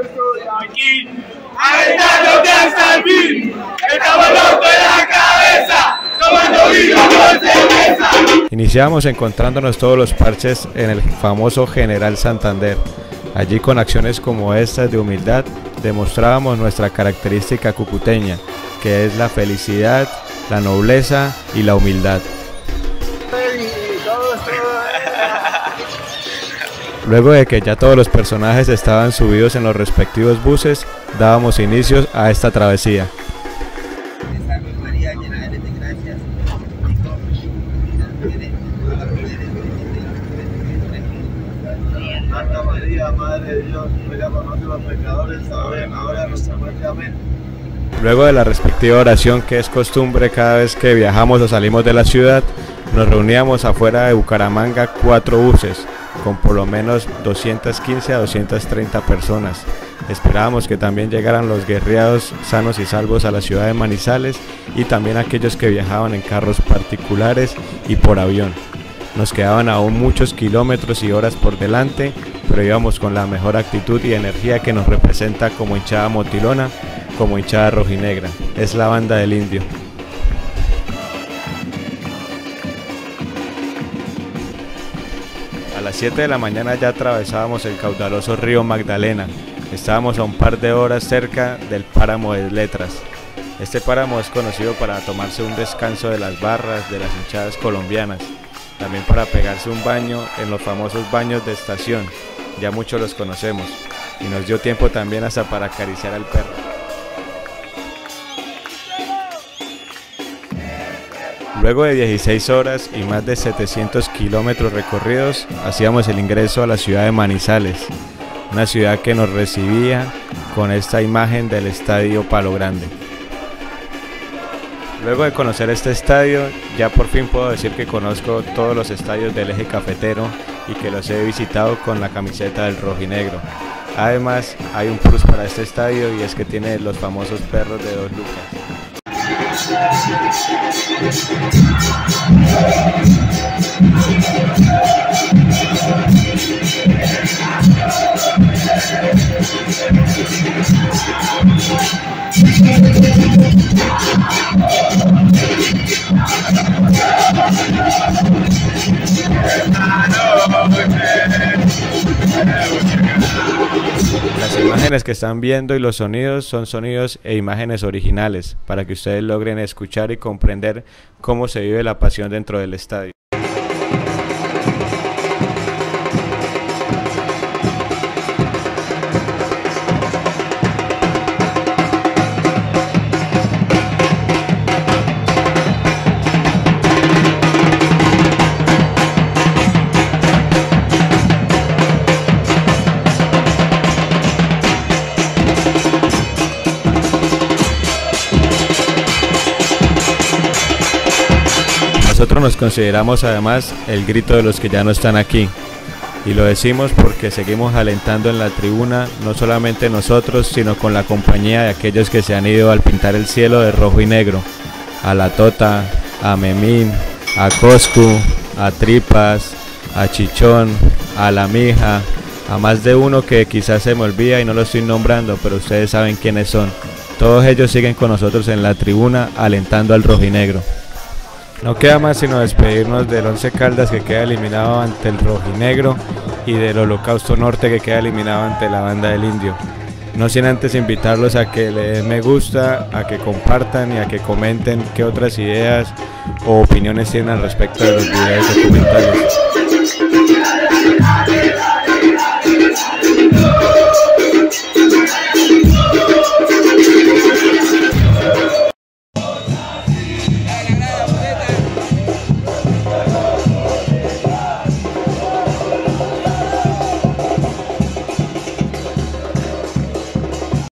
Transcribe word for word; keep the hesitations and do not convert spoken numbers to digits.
yo estoy aquí aventándote hasta el fin. Estamos locos de la cabeza, tomando vino con cerveza. Iniciamos encontrándonos todos los parches en el famoso General Santander. Allí, con acciones como estas de humildad, demostrábamos nuestra característica cucuteña, que es la felicidad, la nobleza y la humildad. Luego de que ya todos los personajes estaban subidos en los respectivos buses, dábamos inicios a esta travesía. Santa María, Madre de Dios, ruega por nosotros los pecadores, ahora y en la hora de nuestra muerte. Amén. Luego de la respectiva oración, que es costumbre cada vez que viajamos o salimos de la ciudad, nos reuníamos afuera de Bucaramanga cuatro buses, con por lo menos doscientas quince a doscientas treinta personas. Esperábamos que también llegaran los guerreados sanos y salvos a la ciudad de Manizales y también aquellos que viajaban en carros particulares y por avión. Nos quedaban aún muchos kilómetros y horas por delante, pero íbamos con la mejor actitud y energía que nos representa como hinchada motilona, como hinchada rojinegra. Es la banda del indio. A las siete de la mañana ya atravesábamos el caudaloso río Magdalena. Estábamos a un par de horas cerca del páramo de Letras. Este páramo es conocido para tomarse un descanso de las barras de las hinchadas colombianas. También para pegarse un baño en los famosos baños de estación, ya muchos los conocemos, y nos dio tiempo también hasta para acariciar al perro. Luego de dieciséis horas y más de setecientos kilómetros recorridos, hacíamos el ingreso a la ciudad de Manizales, una ciudad que nos recibía con esta imagen del estadio Palo Grande. Luego de conocer este estadio, ya por fin puedo decir que conozco todos los estadios del Eje Cafetero y que los he visitado con la camiseta del Rojinegro. Además, hay un plus para este estadio y es que tiene los famosos perros de dos lucas. Las imágenes que están viendo y los sonidos son sonidos e imágenes originales para que ustedes logren escuchar y comprender cómo se vive la pasión dentro del estadio. Nosotros nos consideramos además el grito de los que ya no están aquí, y lo decimos porque seguimos alentando en la tribuna, no solamente nosotros, sino con la compañía de aquellos que se han ido al pintar el cielo de rojo y negro, a La Tota, a Memín, a Coscu, a Tripas, a Chichón, a La Mija, a más de uno que quizás se me olvida y no lo estoy nombrando, pero ustedes saben quiénes son. Todos ellos siguen con nosotros en la tribuna alentando al rojinegro. No queda más sino despedirnos del Once Caldas, que queda eliminado ante el Rojinegro, y del Holocausto Norte, que queda eliminado ante la Banda del Indio. No sin antes invitarlos a que le den me gusta, a que compartan y a que comenten qué otras ideas o opiniones tienen al respecto de los videos documentales.